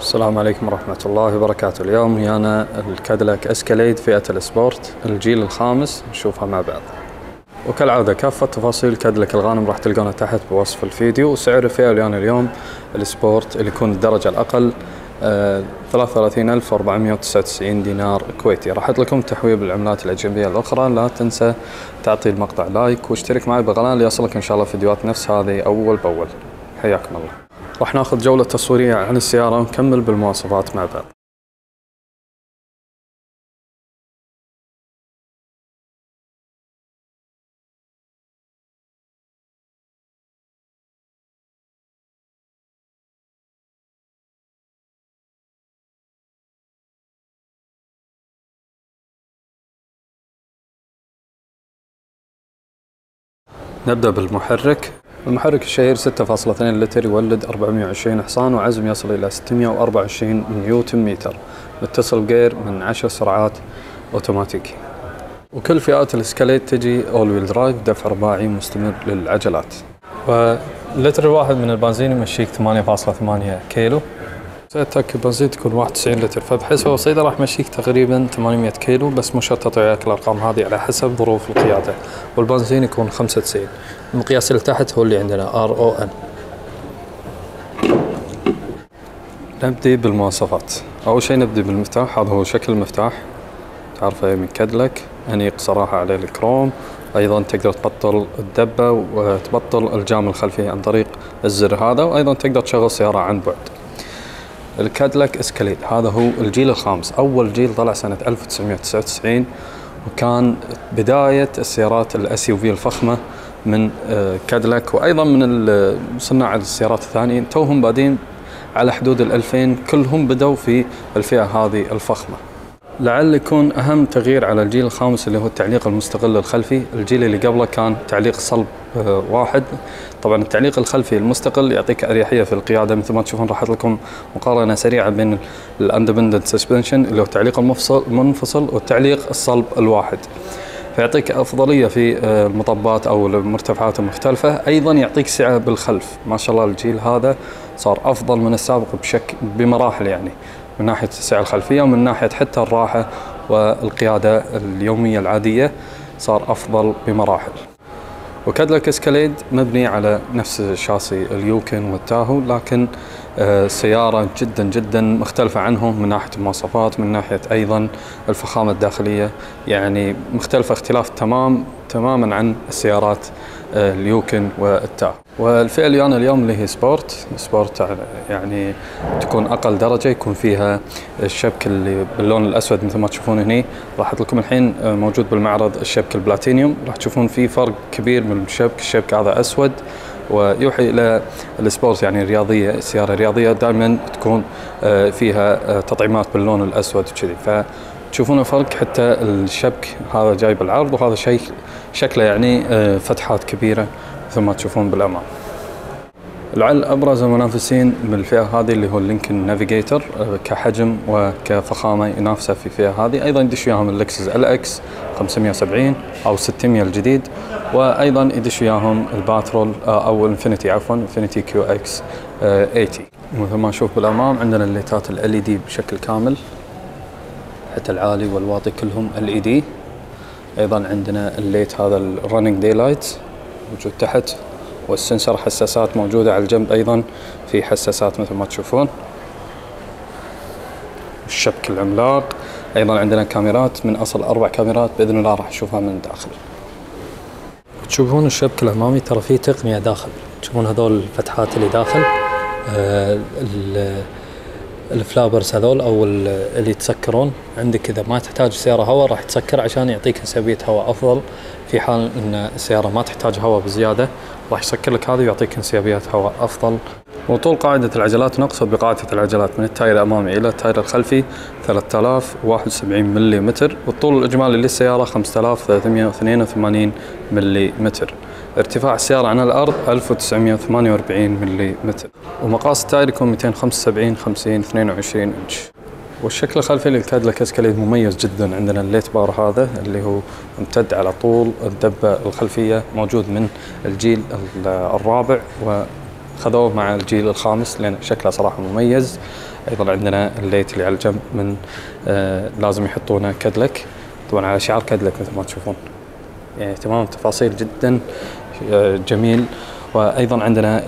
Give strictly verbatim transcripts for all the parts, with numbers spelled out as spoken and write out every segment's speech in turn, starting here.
السلام عليكم ورحمة الله وبركاته. اليوم هنا الكاديلاك اسكاليد فئة السبورت الجيل الخامس، نشوفها مع بعض. وكالعادة كافة تفاصيل كاديلاك الغانم راح تلقونها تحت بوصف الفيديو. وسعر الفئة اللي اليوم السبورت اللي يكون الدرجة الأقل آه ثلاثة وثلاثين ألف وأربعمئة وتسعة وتسعين دينار كويتي. راح أحط لكم تحويل بالعملات الأجنبية الأخرى. لا تنسى تعطي المقطع لايك واشترك معي بالقناة ليصلك إن شاء الله فيديوهات نفس هذه أول بأول. حياكم الله. راح ناخذ جولة تصويرية عن السيارة ونكمل بالمواصفات مع بعض. نبدأ بالمحرك. المحرك الشهير ستة فاصلة اثنين لتر، يولد أربعمئة وعشرين حصان وعزم يصل إلى ستمئة وأربعة وعشرين نيوتن متر، متصل بجير من عشر سرعات أوتوماتيكي. وكل فئات الاسكاليد تجي أول ويل درايف، دفع رباعي مستمر للعجلات. واللتر الواحد من البنزين يمشيك ثمانية فاصلة ثمانية كيلو. سيارتك البنزين تكون واحد وتسعين لتر، فبحسبة بسيطة راح يمشيك تقريبا ثمانمئة كيلو، بس مشتت وياك الأرقام هذه على حسب ظروف القيادة. والبنزين يكون خمسة وتسعين. المقياس اللي تحت هو اللي عندنا ار او ان. نبدي بالمواصفات. أول شيء نبدي بالمفتاح. هذا هو شكل المفتاح، تعرفه من كاديلاك، أنيق صراحة عليه الكروم. أيضا تقدر تبطل الدبة وتبطل الجام الخلفي عن طريق الزر هذا، وأيضا تقدر تشغل السيارة عن بعد. الكاديلاك اسكاليد هذا هو الجيل الخامس، أول جيل طلع سنة ألف وتسعمئة وتسعة وتسعين، وكان بداية السيارات الاس يو في الفخمة من كاديلاك، وأيضا من صناع السيارات الثانيين توهم بادين على حدود الألفين، كلهم بدوا في الفئة هذه الفخمة. لعل يكون أهم تغيير على الجيل الخامس اللي هو التعليق المستقل الخلفي. الجيل اللي قبله كان تعليق صلب واحد. طبعا التعليق الخلفي المستقل يعطيك أريحية في القيادة، مثل ما تشوفون راح أحط لكم مقارنة سريعة بين الاندبندنت سسبنشن اللي هو التعليق المنفصل والتعليق الصلب الواحد، فيعطيك أفضلية في المطبات أو المرتفعات المختلفة. أيضا يعطيك سعة بالخلف، ما شاء الله الجيل هذا صار أفضل من السابق بشكل بمراحل، يعني من ناحية السعة الخلفية ومن ناحية حتى الراحة والقيادة اليومية العادية صار أفضل بمراحل. وكاديلاك اسكاليد مبني على نفس الشاصي اليوكن والتاهو، لكن سيارة جدا جدا مختلفة عنهم من ناحية المواصفات، من ناحية أيضا الفخامة الداخلية، يعني مختلفة اختلاف تمام تماما عن السيارات اليوكن والتاهو. والفئة اللي أنا اليوم اللي هي سبورت، سبورت يعني تكون أقل درجة، يكون فيها الشبك اللي باللون الأسود مثل ما تشوفون هني. راح أحط لكم الحين موجود بالمعرض الشبك البلاتينيوم، راح تشوفون فيه فرق كبير من الشبك. الشبك هذا أسود ويوحي إلى السبورت، يعني الرياضية. السيارة الرياضية دائما تكون فيها تطعيمات باللون الأسود وكذي، فتشوفون الفرق. حتى الشبك هذا جاي بالعرض، وهذا شيء شكله يعني فتحات كبيرة مثل ما تشوفون بالأمام. لعل أبرز المنافسين بالفئة هذه اللي هو اللينكن نافيجيتر كحجم وكفخامة ينافسه في الفئة هذه. أيضا يدش وياهم اللكسس إل إكس خمسمئة وسبعين أو ستمئة الجديد، وأيضا يدش وياهم الباترول أو الانفينيتي، عفوا انفينيتي كيو إكس ثمانين. مثل ما نشوف بالأمام عندنا الليتات ال إل إي دي بشكل كامل، حتى العالي والواطي كلهم إل إي دي. أيضا عندنا الليت هذا الرننج داي لايت موجود تحت، والسنسر حساسات موجودة على الجنب، أيضا في حساسات مثل ما تشوفون. الشبك العملاق، أيضا عندنا كاميرات من أصل أربع كاميرات، بإذن الله راح نشوفها من داخل. تشوفون الشبك الأمامي ترى فيه تقنية داخل، تشوفون هذول الفتحات اللي داخل، آه الفلابرز هذول أو اللي يتسكرون عندك. إذا ما تحتاج السيارة هواء راح تسكر عشان يعطيك انسيابية هواء أفضل. في حال أن السيارة ما تحتاج هواء بزيادة راح يسكر لك هذا ويعطيك انسيابية هواء أفضل. وطول قاعدة العجلات نقصد بقاعدة العجلات من التاير الأمامي إلى التاير الخلفي ثلاثة آلاف وواحد وسبعين ملم، والطول الإجمالي للسيارة خمسة آلاف وثلاثمئة واثنين وثمانين ملم. ارتفاع السيارة عن الأرض ألف وتسعمئة وثمانية وأربعين ملم، ومقاس التاير يكون مئتين وخمسة وسبعين خمسين اثنين وعشرين إنش. والشكل الخلفي للكاديلاك اسكاليد مميز جدا. عندنا الليت بار هذا اللي هو امتد على طول الدبة الخلفية، موجود من الجيل الرابع وخذوه مع الجيل الخامس لأن شكله صراحة مميز. ايضا عندنا الليت اللي على الجنب من آه لازم يحطونه كاديلاك، طبعا على شعار كاديلاك مثل ما تشوفون، يعني تمام تفاصيل جدا آه جميل. وايضا عندنا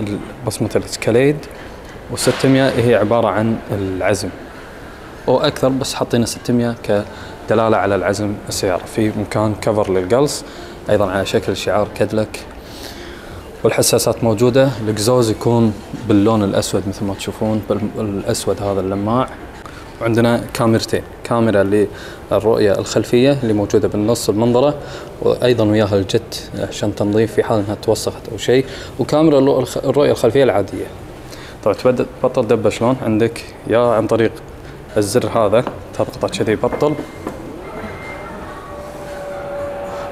بصمه الاسكاليد، والستمية هي عباره عن العزم او اكثر، بس حاطين ستمية كدلاله على العزم السياره. في مكان كفر للقلص ايضا على شكل شعار كاديلاك، والحساسات موجوده. الاكزوز يكون باللون الاسود مثل ما تشوفون، بالاسود هذا اللماع. وعندنا كاميرتين، كاميرا للرؤيه الخلفيه اللي موجوده بالنص المنظره، وايضا وياها الجت عشان تنظيف في حال انها توسخت او شيء، وكاميرا الرؤيه الخلفيه العاديه. طبعا تبطل دبه شلون؟ عندك يا عن طريق الزر هذا تضغطه كذي يبطل،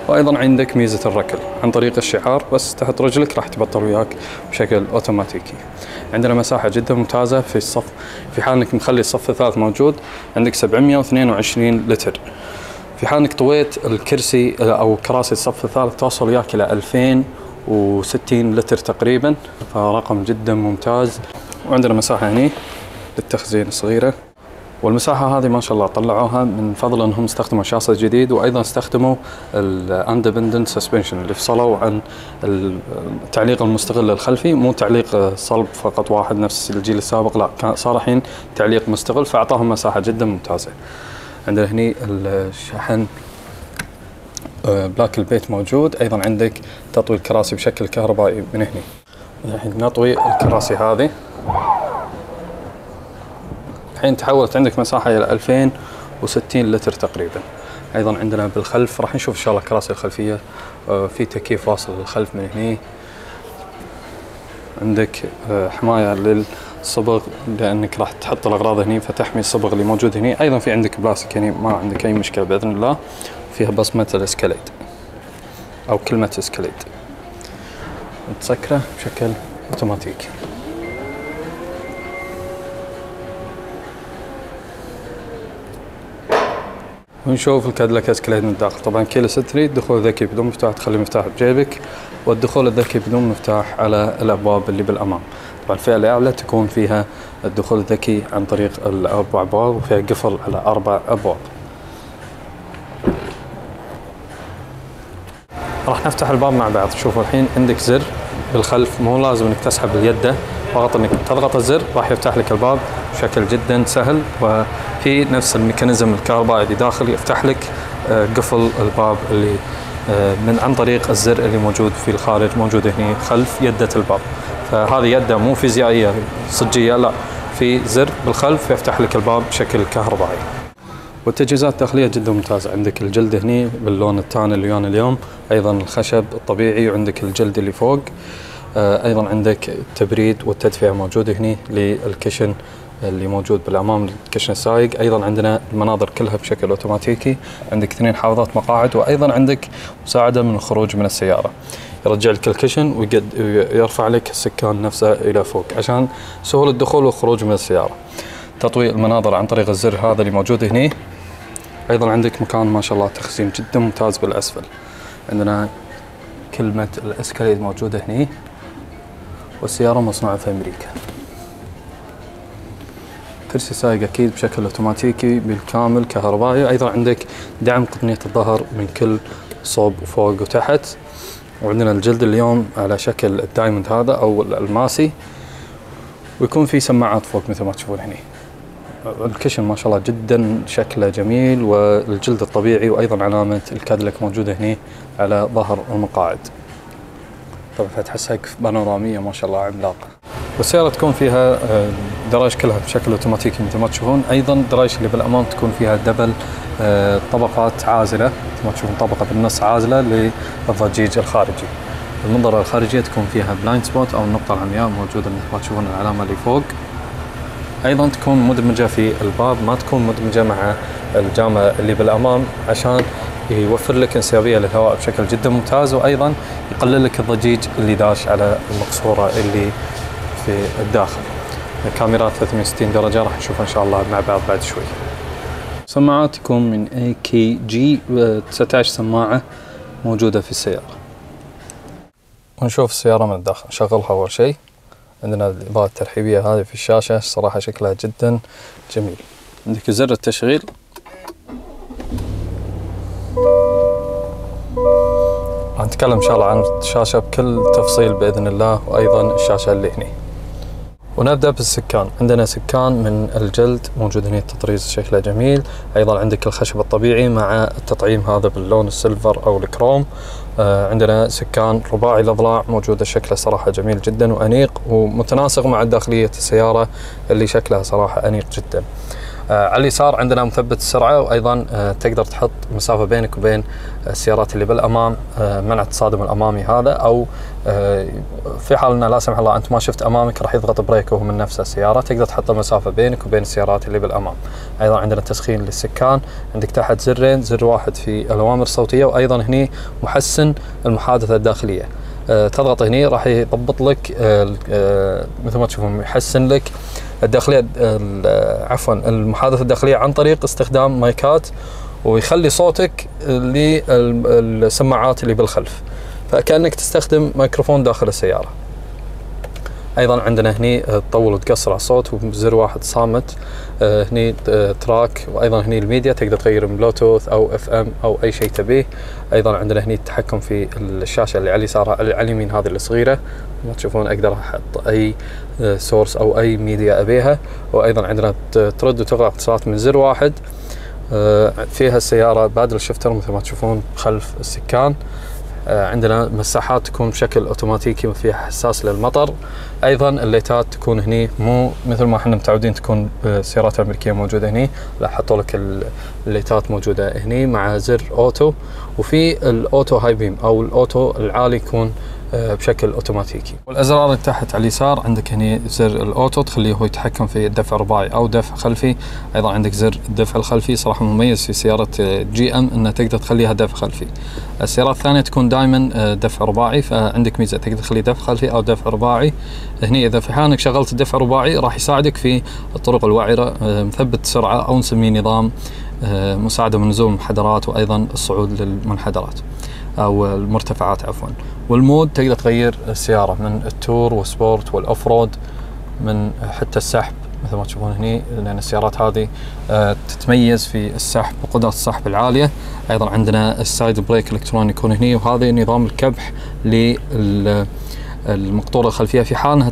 وايضا عندك ميزه الركل عن طريق الشعار، بس تحت رجلك راح تبطل وياك بشكل اوتوماتيكي. عندنا مساحه جدا ممتازه في الصف، في حال انك مخلي الصف الثالث موجود عندك سبعمية واثنين وعشرين لتر. في حال انك طويت الكرسي او كراسي الصف الثالث توصل وياك الى ألفين وستين لتر تقريبا، فرقم جدا ممتاز. وعندنا مساحه هني للتخزين الصغيره، والمساحة هذه ما شاء الله طلعوها من فضل انهم استخدموا شاصة جديد، وايضا استخدموا الاندبندنت سسبنشن اللي فصلوا عن التعليق المستغل الخلفي، مو تعليق صلب فقط واحد نفس الجيل السابق، لا صار الحين تعليق مستغل، فاعطاهم مساحة جدا ممتازة. عندنا هني الشحن بلاك البيت موجود، ايضا عندك تطوي الكراسي بشكل كهربائي من هني. الحين نطوي الكراسي هذه، الحين تحولت عندك مساحه الى ألفين وستين لتر تقريبا. ايضا عندنا بالخلف راح نشوف ان شاء الله الكراسي الخلفيه، في تكييف واصل للخلف من هني، عندك حمايه للصبغ لانك راح تحط الاغراض هني فتحمي الصبغ اللي موجود هني. ايضا في عندك بلاستيك هني، ما عندك اي مشكله باذن الله. فيها بصمه الاسكاليد او كلمه اسكاليد، تسكره بشكل اوتوماتيكي. ونشوف الكاديلاك اسكاليد من الداخل. طبعا كيلو ستري، دخول ذكي بدون مفتاح، تخلي المفتاح بجيبك، والدخول الذكي بدون مفتاح على الابواب اللي بالامام. طبعا الفئه الاعلى تكون فيها الدخول الذكي عن طريق الاربع ابواب، وفيها قفل على اربع ابواب. راح نفتح الباب مع بعض. شوفوا الحين عندك زر بالخلف، مو لازم انك تسحب اليد، فقط انك تضغط الزر راح يفتح لك الباب بشكل جدا سهل، وفي نفس الميكانيزم الكهربائي اللي داخل يفتح لك قفل الباب اللي من عن طريق الزر اللي موجود في الخارج، موجود هنا خلف يدة الباب. فهذه يدة مو فيزيائية صجية، لا، في زر بالخلف يفتح لك الباب بشكل كهربائي. والتجهيزات الداخلية جدا ممتازة، عندك الجلد هنا باللون التاني اللي ويانا اليوم، ايضا الخشب الطبيعي، وعندك الجلد اللي فوق، ايضا عندك التبريد والتدفئه موجوده هنا للكشن اللي موجود بالامام، الكشن السايق. ايضا عندنا المناظر كلها بشكل اوتوماتيكي، عندك اثنين حافظات مقاعد، وايضا عندك مساعده من الخروج من السياره، يرجع لك الكشن ويرفع لك السكان نفسه الى فوق عشان سهوله الدخول والخروج من السياره. تطوي المناظر عن طريق الزر هذا اللي موجود هنا. ايضا عندك مكان ما شاء الله تخزين جدا ممتاز بالاسفل، عندنا كلمه الاسكاليد موجوده هنا، والسيارة مصنوعة في أمريكا. كرسي سائق أكيد بشكل أوتوماتيكي بالكامل كهربائي. أيضا عندك دعم قطنية الظهر من كل صوب وفوق وتحت، وعندنا الجلد اليوم على شكل الدايموند هذا أو الألماسي، ويكون في سماعات فوق مثل ما تشوفون هنا. الكشن ما شاء الله جدا شكله جميل، والجلد الطبيعي، وأيضا علامة الكاديلاك موجودة هنا على ظهر المقاعد. فتحة سقف بانورامية ما شاء الله عملاقة. والسيارة تكون فيها دراج كلها بشكل اوتوماتيكي مثل ما تشوفون. ايضا الدراج اللي بالامام تكون فيها دبل طبقات عازلة مثل ما تشوفون، طبقة بالنص عازلة للضجيج الخارجي. المنظرة الخارجية تكون فيها بلايند سبوت او النقطة العمياء موجودة مثل ما تشوفون العلامة اللي فوق. ايضا تكون مدمجة في الباب، ما تكون مدمجة مع الجامة اللي بالامام عشان يوفر لك انسيابية للهواء بشكل جدا ممتاز، وايضا يقلل لك الضجيج اللي داش على المقصورة اللي في الداخل. الكاميرات ثلاثمية وستين درجة راح نشوفها ان شاء الله مع بعض بعد شوي. سماعات تكون من إيه كي جي، تسعة عشر سماعة موجودة في السيارة. ونشوف السيارة من الداخل، نشغلها اول شيء. عندنا الإضاءة الترحيبية هذه في الشاشة الصراحة شكلها جدا جميل. عندك زر التشغيل هنتكلم إن شاء الله عن الشاشة بكل تفصيل بإذن الله، وأيضا الشاشة اللي هني. ونبدأ بالسكان، عندنا سكان من الجلد موجود هنا، التطريز شكله جميل، أيضا عندك الخشب الطبيعي مع التطعيم هذا باللون السيلفر أو الكروم. آه عندنا سكان رباعي الأضلاع موجودة، شكله صراحة جميل جدا وأنيق ومتناسق مع داخلية السيارة اللي شكلها صراحة أنيق جدا. آه على اليسار عندنا مثبت السرعة، وأيضا آه تقدر تحط مسافة بينك وبين السيارات اللي بالأمام، آه منع التصادم الأمامي هذا، أو آه في حال أن لا سمح الله أنت ما شفت أمامك راح يضغط بريك وهو من نفس السيارة، تقدر تحط مسافة بينك وبين السيارات اللي بالأمام. أيضا عندنا تسخين للسكان، عندك تحت زرين، زر واحد في الأوامر الصوتية، وأيضا هني محسن المحادثة الداخلية، آه تضغط هني راح يضبط لك آه آه مثل ما تشوفون يحسن لك الداخلية عفوا المحادثة الداخلية عن طريق استخدام مايكات، ويخلي صوتك للسماعات اللي بالخلف، فكأنك تستخدم ميكروفون داخل السيارة. أيضا عندنا هني تطول وتقصر على الصوت وزر واحد صامت، هني تراك، وأيضا هني الميديا تقدر تغير من بلوتوث أو اف ام أو أي شيء تبيه. أيضا عندنا هني التحكم في الشاشة اللي على يسارها على اليمين هذه الصغيرة، ما تشوفون أقدر أحط أي سورس أو أي ميديا أبيها. وأيضا عندنا ترد وتغلق اتصالات من زر واحد، فيها السيارة بادل شفتر مثل ما تشوفون خلف السكان. عندنا مساحات تكون بشكل اوتوماتيكي وفيها حساس للمطر. ايضا الليتات تكون هني مو مثل ما احنا متعودين تكون بالسيارات الامريكيه موجوده هني، لا حطوا لك الليتات موجوده هني مع زر اوتو، وفي الاوتو هاي بيم او الاوتو العالي يكون بشكل اوتوماتيكي. والازرار اللي تحت على اليسار عندك هني زر الاوتو تخليه هو يتحكم في الدفع رباعي او دفع خلفي. ايضا عندك زر الدفع الخلفي، صراحه مميز في سياره جي ام انها تقدر تخليها دفع خلفي، السيارات الثانيه تكون دائما دفع رباعي، فعندك ميزه تقدر تخليه دفع خلفي او دفع رباعي. هني اذا في حال انك شغلت الدفع الرباعي راح يساعدك في الطرق الوعره، مثبت السرعه او نسميه نظام مساعده من نزول المنحدرات، وايضا الصعود للمنحدرات او المرتفعات عفوا. والمود تقدر تغير السياره من التور والسبورت والاوف رود، من حتى السحب مثل ما تشوفون هني، لان السيارات هذه تتميز في السحب وقدرات السحب العاليه. ايضا عندنا السايد بريك الالكتروني يكون هني، وهذا نظام الكبح للمقطوره الخلفيه في حال انها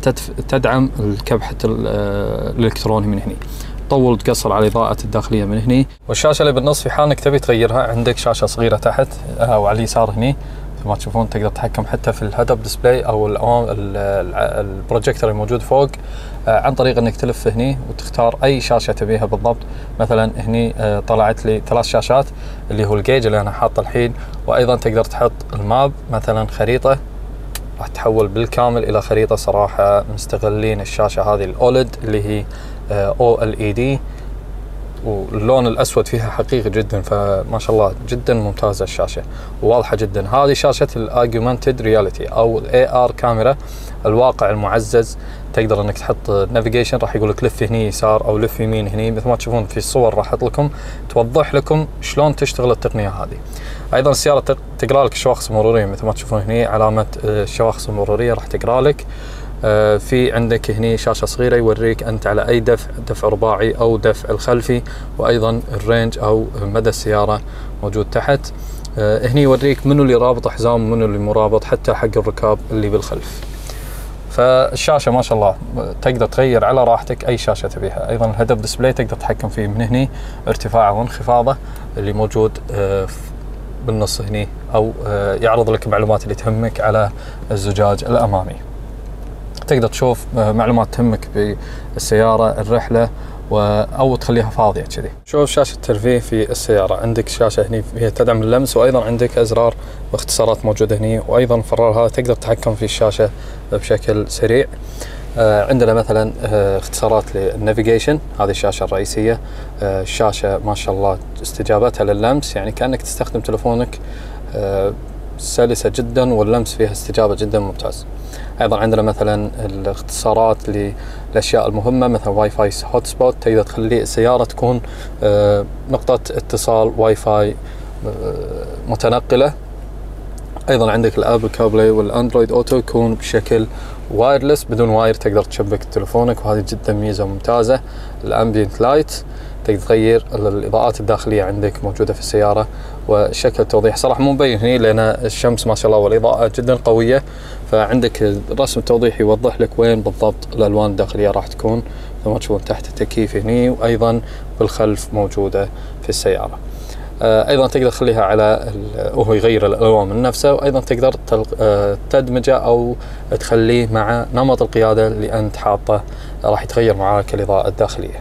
تدعم الكبح الالكتروني من هني. طول وتقصر على الاضاءه الداخليه من هني. والشاشه اللي بالنص في حال انك تبي تغيرها عندك شاشه صغيره تحت او على اليسار هني مثل ما تشوفون، تقدر تتحكم حتى في الهدب ديسبلاي او البروجيكتور الموجود فوق عن طريق انك تلف هني وتختار اي شاشه تبيها بالضبط. مثلا هني طلعت لي ثلاث شاشات اللي هو الجيج اللي انا حاطه الحين، وايضا تقدر تحط الماب مثلا خريطه راح تحول بالكامل الى خريطه. صراحه مستغلين الشاشه هذه الاولد اللي هي أو إل إي دي، واللون الأسود فيها حقيقي جدا، فما شاء الله جدا ممتازة الشاشة وواضحة جدا. هذه شاشة الأوجمانتد رياليتي أو الأي آر كاميرا، الواقع المعزز، تقدر انك تحط نافيجيشن راح يقول لك لف هني يسار او لف يمين هني، مثل ما تشوفون في الصور راح احط لكم توضح لكم شلون تشتغل التقنيه هذه. ايضا السياره تقرا لك الشواخص المروريه مثل ما تشوفون هني علامه الشواخص المروريه راح تقرا لك. في عندك هني شاشه صغيره يوريك انت على اي دفع، دفع رباعي او دفع الخلفي، وايضا الرينج او مدى السياره موجود تحت. هني يوريك منو اللي رابط حزام منو اللي مرابط حتى حق الركاب اللي بالخلف. فالشاشه ما شاء الله تقدر تغير على راحتك اي شاشه تبيها. ايضا الهدف ديسبلاي تقدر تتحكم فيه من هني، ارتفاعه وانخفاضه اللي موجود بالنص هني، او يعرض لك المعلومات اللي تهمك على الزجاج الامامي. تقدر تشوف معلومات تهمك بالسياره الرحله او تخليها فاضيه كذي. شوف شاشه الترفيه في السياره، عندك شاشه هني هي تدعم اللمس، وايضا عندك ازرار واختصارات موجوده هني، وايضا الفرار هذا تقدر تتحكم في الشاشه بشكل سريع. عندنا مثلا اختصارات للنافيجيشن، هذه الشاشه الرئيسيه، الشاشه ما شاء الله استجابتها لللمس يعني كانك تستخدم تلفونك سلسه جدا، واللمس فيها استجابه جدا ممتاز. ايضا عندنا مثلا الاختصارات للاشياء المهمه مثل واي فاي هوت سبوت، تقدر تخلي السياره تكون نقطه اتصال واي فاي متنقله. ايضا عندك الاب كابلي والاندرويد اوتو يكون بشكل وايرلس، بدون واير تقدر تشبك تلفونك، وهذه جدا ميزه ممتازه. الامبيانت لايت تقدر تغير الاضاءات الداخليه عندك موجوده في السياره، وشكل توضيح صراحه مو مبين هنا لان الشمس ما شاء الله والاضاءه جدا قويه، فعندك رسم توضيح يوضح لك وين بالضبط الالوان الداخليه راح تكون، كما تشوفون تحت التكييف هنا، وايضا بالخلف موجوده في السياره. ايضا تقدر تخليها على وهو يغير الالوان من نفسه، وايضا تقدر تدمجه او تخليه مع نمط القياده اللي انت حاطه، راح يتغير معاك الاضاءه الداخليه.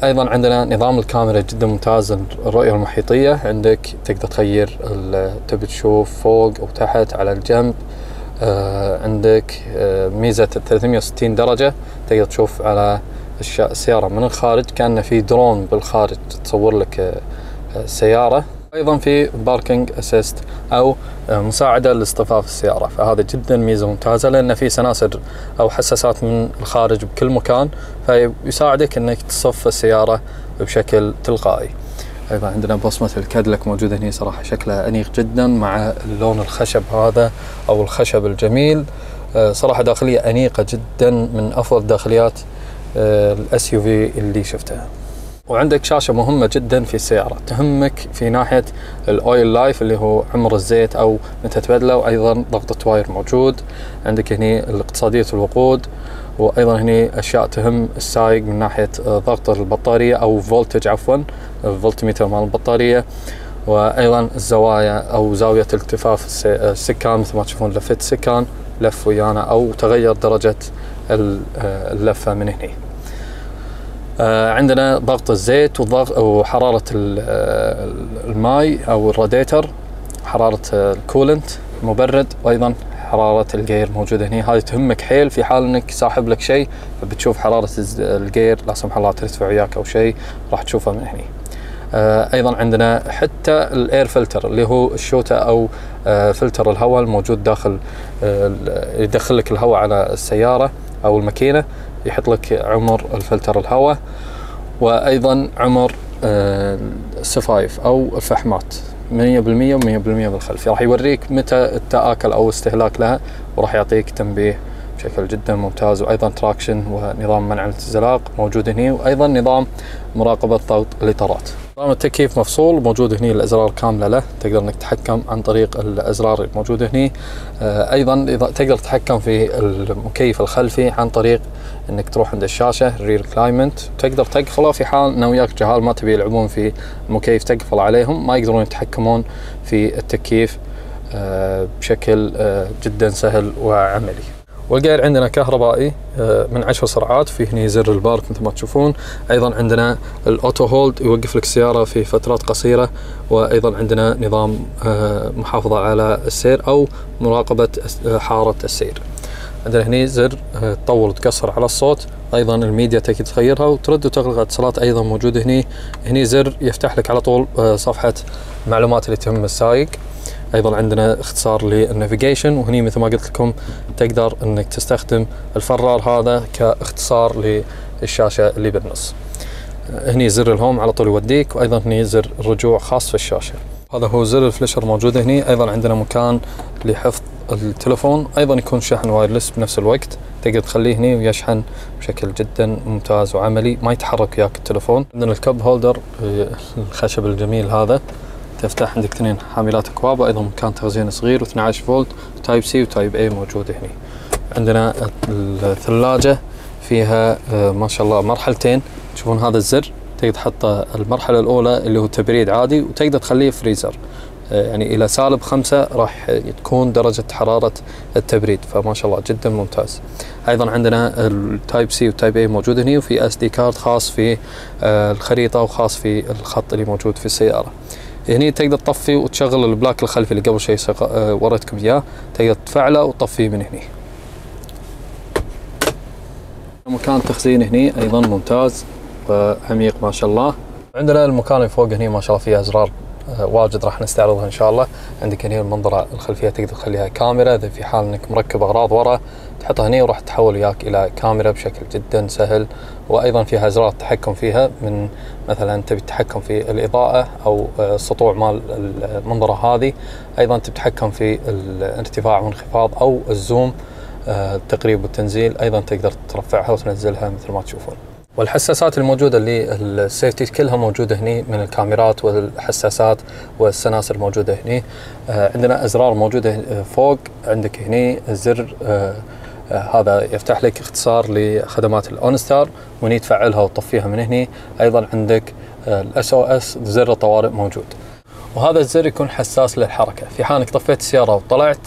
ايضا عندنا نظام الكاميرا جدا ممتاز، الرؤيه المحيطيه عندك تقدر تغير تبي تشوف فوق او تحت على الجنب. عندك ميزه ثلاثمئة وستين درجه، تقدر تشوف على السياره من الخارج كأنه في درون بالخارج تصور لك السياره. ايضا في باركينج اسيست او مساعده لاصطفاف السياره، فهذا جدا ميزه ممتازه لان في سناسر او حساسات من الخارج بكل مكان، فيساعدك انك تصف السياره بشكل تلقائي. ايضا عندنا بصمه الكاديلاك موجوده هنا، صراحه شكلها انيق جدا مع اللون الخشب هذا او الخشب الجميل، صراحه داخليه انيقه جدا من افضل داخليات الاس يو في اللي شفتها. وعندك شاشة مهمة جدا في السيارة، تهمك في ناحية الأويل لايف اللي هو عمر الزيت أو متى تبدله، وأيضا ضغطة واير موجود. عندك هنا اقتصادية الوقود، وأيضا هنا أشياء تهم السائق من ناحية ضغط البطارية أو فولتج، عفوا الفولتميتر مال البطارية، وأيضا الزوايا أو زاوية التفاف السكان، مثل ما تشوفون لفة السكان لف ويانا أو تغير درجة اللفة من هنا. عندنا ضغط الزيت وضغط وحرارة الماي أو الراديتر، حرارة الكولنت المبرد، وأيضا حرارة الجير موجودة هنا. هذه تهمك حيل في حال أنك ساحب لك شيء، فبتشوف حرارة الجير لا سمح الله ترتفع وياك أو شيء راح تشوفه من هنا. أيضا عندنا حتى الإير فلتر اللي هو الشوتة أو فلتر الهواء الموجود داخل، يدخل لك الهواء على السيارة أو الماكينة، يحط لك عمر الفلتر الهواء، وايضا عمر السفايف او الفحمات مئة بالمئة و100% بالخلف، راح يوريك متى التآكل او استهلاك لها، وراح يعطيك تنبيه بشكل جدا ممتاز. وايضا تراكشن ونظام منع الانزلاق موجود هنا، وايضا نظام مراقبه ضغط الاطارات. نظام التكييف مفصول موجود هنا، الازرار كامله له، تقدر انك تتحكم عن طريق الازرار الموجوده هنا. ايضا تقدر تتحكم في المكيف الخلفي عن طريق انك تروح عند الشاشه الرير كلايمنت، تقدر تقفله في حال ان وياك جهال ما تبي يلعبون في المكيف، تقفل عليهم ما يقدرون يتحكمون في التكييف بشكل جدا سهل وعملي. والجير عندنا كهربائي من عشر سرعات، في هنا زر البارك مثل ما تشوفون. ايضا عندنا الاوتو هولد يوقف لك السياره في فترات قصيره، وايضا عندنا نظام محافظه على السير او مراقبه حاره السير. عندنا هنا زر تطول وتقصر على الصوت، ايضا الميديا تقدر تغيرها وترد وتغلق اتصالات، ايضا موجوده هنا. هنا زر يفتح لك على طول صفحه معلومات اللي تهم السائق. ايضا عندنا اختصار للنافيجيشن، وهني مثل ما قلت لكم تقدر انك تستخدم الفرار هذا كاختصار للشاشه اللي بالنص. هني زر الهوم على طول يوديك، وايضا هني زر الرجوع خاص في الشاشه. هذا هو زر الفلشر موجود هني. ايضا عندنا مكان لحفظ التلفون، ايضا يكون شحن وايرلس بنفس الوقت، تقدر تخليه هني ويشحن بشكل جدا ممتاز وعملي، ما يتحرك وياك التلفون. عندنا الكب هولدر الخشب الجميل هذا، تفتح عندك اثنين حاملات اكواب، وايضا مكان تخزين صغير، واثني عشر فولت تايب سي وتايب اي موجود هنا. عندنا الثلاجه فيها ما شاء الله مرحلتين، تشوفون هذا الزر تقدر تحطه المرحله الاولى اللي هو تبريد عادي، وتقدر تخليه فريزر يعني الى سالب خمسة راح تكون درجه حراره التبريد، فما شاء الله جدا ممتاز. ايضا عندنا التايب سي والتايب اي موجود هنا، وفي اس دي كارد خاص في الخريطه وخاص في الخط اللي موجود في السياره. هني تقدر تطفي وتشغل البلاك الخلفي اللي قبل شوي وريتكم اياه، تقدر تفعله وتطفيه من هني. مكان تخزين هني ايضا ممتاز وعميق ما شاء الله. عندنا المكان اللي فوق هني ما شاء الله فيه ازرار واجد راح نستعرضها ان شاء الله. عندك هني المنظره الخلفيه تقدر تخليها كاميرا، اذا في حال انك مركب اغراض ورا تحطها هني وراح تتحول وياك الى كاميرا بشكل جدا سهل. وايضا فيها ازرار تحكم فيها، من مثلا تبي تتحكم في الاضاءه او السطوع مال المنظره هذه، ايضا تتحكم في الارتفاع والانخفاض او الزوم التقريب والتنزيل ايضا تقدر ترفعها وتنزلها مثل ما تشوفون. والحساسات الموجوده اللي السيفتي كلها موجوده هني، من الكاميرات والحساسات والسناسر الموجوده هني. عندنا ازرار موجوده فوق، عندك هني زر هذا يفتح لك اختصار لخدمات الاونستار، وهني تفعلها وتطفيها من هني. ايضا عندك الاس او اس زر الطوارئ موجود، وهذا الزر يكون حساس للحركه. في حال انك طفيت السياره وطلعت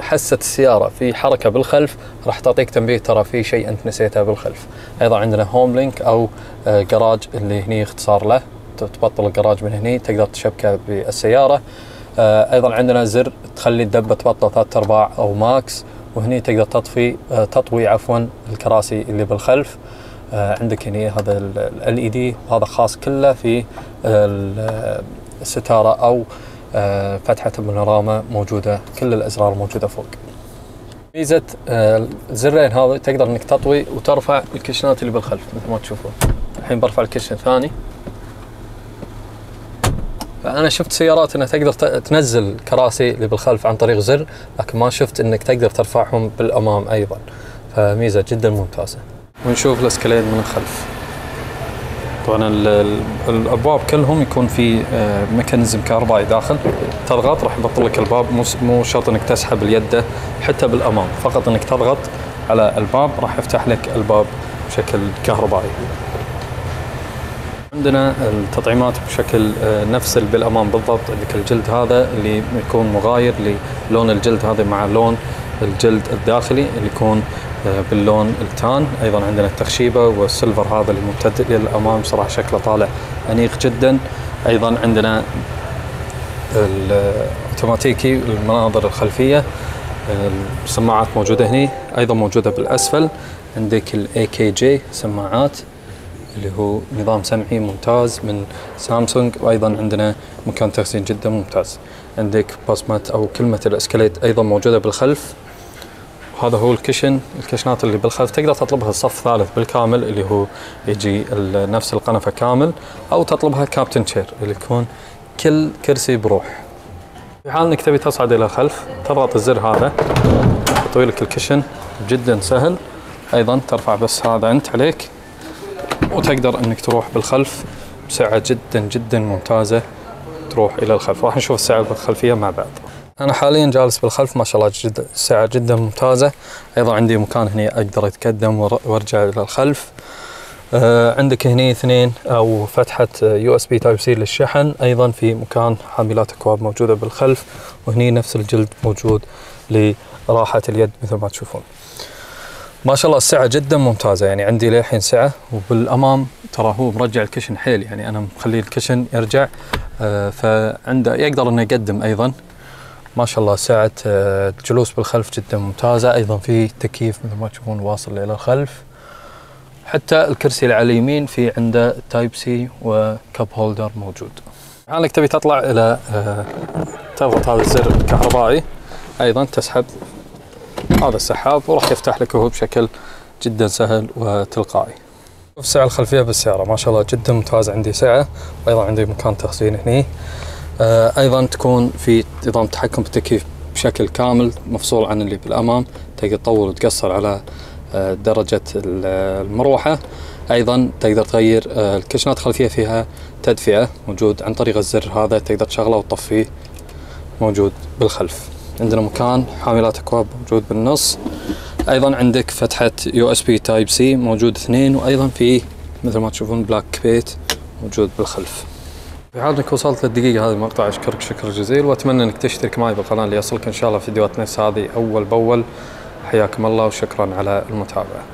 حست السياره في حركه بالخلف راح تعطيك تنبيه ترى في شيء انت نسيته بالخلف. ايضا عندنا هوم لينك او جراج اللي هني اختصار له، تبطل الجراج من هني تقدر تشبكه بالسياره. ايضا عندنا زر تخلي الدبه تبطل ثلاث ارباع او ماكس، وهني تقدر تطفي تطوي عفوا الكراسي اللي بالخلف. عندك هني هذا ال إل إي دي، وهذا خاص كله في الستاره او فتحة البانوراما موجودة، كل الأزرار موجودة فوق. ميزة الزرين هذا تقدر انك تطوي وترفع الكشنات اللي بالخلف مثل ما تشوفون. الحين برفع الكشن الثاني. فأنا شفت سيارات انها تقدر تنزل الكراسي اللي بالخلف عن طريق زر، لكن ما شفت انك تقدر ترفعهم بالأمام أيضا، فميزة جدا ممتازة. ونشوف الاسكاليد من الخلف. طبعا الابواب كلهم يكون في ميكانيزم كهربائي داخل، تضغط راح يبطل لك الباب، مو مو شرط انك تسحب اليد حتى بالامام، فقط انك تضغط على الباب راح يفتح لك الباب بشكل كهربائي. عندنا التطعيمات بشكل نفس اللي بالامام بالضبط، عندك الجلد هذا اللي يكون مغاير للون الجلد هذا مع لون الجلد الداخلي اللي يكون باللون التان. ايضا عندنا التخشيبه والسيلفر هذا اللي ممتد للامام، صراحه شكله طالع انيق جدا. ايضا عندنا الاوتوماتيكي المناظر الخلفيه، السماعات موجوده هني، ايضا موجوده بالاسفل. عندك الاي كي جي سماعات اللي هو نظام سمعي ممتاز من سامسونج، وايضا عندنا مكان تخزين جدا ممتاز. عندك بصمه او كلمه الاسكاليد ايضا موجوده بالخلف. هذا هو الكشن، الكشنات اللي بالخلف تقدر تطلبها الصف الثالث بالكامل اللي هو يجي نفس القنفه كامل، او تطلبها كابتن شير اللي يكون كل كرسي بروح. في حال انك تبي تصعد الى الخلف تضغط الزر هذا يطوي لك الكشن جدا سهل. ايضا ترفع بس هذا انت عليك وتقدر انك تروح بالخلف بسعه جدا جدا ممتازه، تروح الى الخلف. راح نشوف السعه الخلفيه مع بعض. أنا حاليا جالس بالخلف، ما شاء الله جدا الساعة جدا ممتازة. أيضا عندي مكان هني أقدر أتقدم وأرجع إلى الخلف. آه عندك هني اثنين أو فتحة يو اس بي تايب سي للشحن. أيضا في مكان حاملات أكواب موجودة بالخلف، وهني نفس الجلد موجود لراحة اليد مثل ما تشوفون. ما شاء الله السعة جدا ممتازة، يعني عندي للحين سعة. وبالأمام ترى هو مرجع الكشن حيل، يعني أنا مخليه الكشن يرجع آه فعنده يقدر إنه يقدم. أيضا ما شاء الله سعة الجلوس بالخلف جدا ممتازة. أيضا في تكييف مثل ما تشوفون واصل إلى الخلف. حتى الكرسي اللي على اليمين في عنده تايب سي وكاب هولدر موجود. حالك تبي تطلع إلى تضغط هذا الزر الكهربائي، أيضا تسحب هذا السحاب وراح يفتح لك هو بشكل جدا سهل وتلقائي. شوف السعة الخلفية بالسيارة ما شاء الله جدا ممتازة، عندي سعة وأيضا عندي مكان تخزين هني. ايضا تكون في نظام تحكم بالتكييف بشكل كامل مفصول عن اللي بالامام، تقدر تطول وتقصر على درجه المروحه. ايضا تقدر تغير الكشنات الخلفيه، فيها تدفئه موجود عن طريق الزر هذا، تقدر تشغله وتطفيه موجود بالخلف. عندنا مكان حاملات اكواب موجود بالنص. ايضا عندك فتحه يو اس بي تايب سي موجود اثنين، وايضا في مثل ما تشوفون بلاك بيت موجود بالخلف. في حال انك وصلت للدقيقة هذه المقطع اشكرك شكر جزيل، واتمنى انك تشترك معي بالقناة ليصلك ان شاء الله فيديوهات نفس هذه اول باول. حياكم الله وشكرا على المتابعة.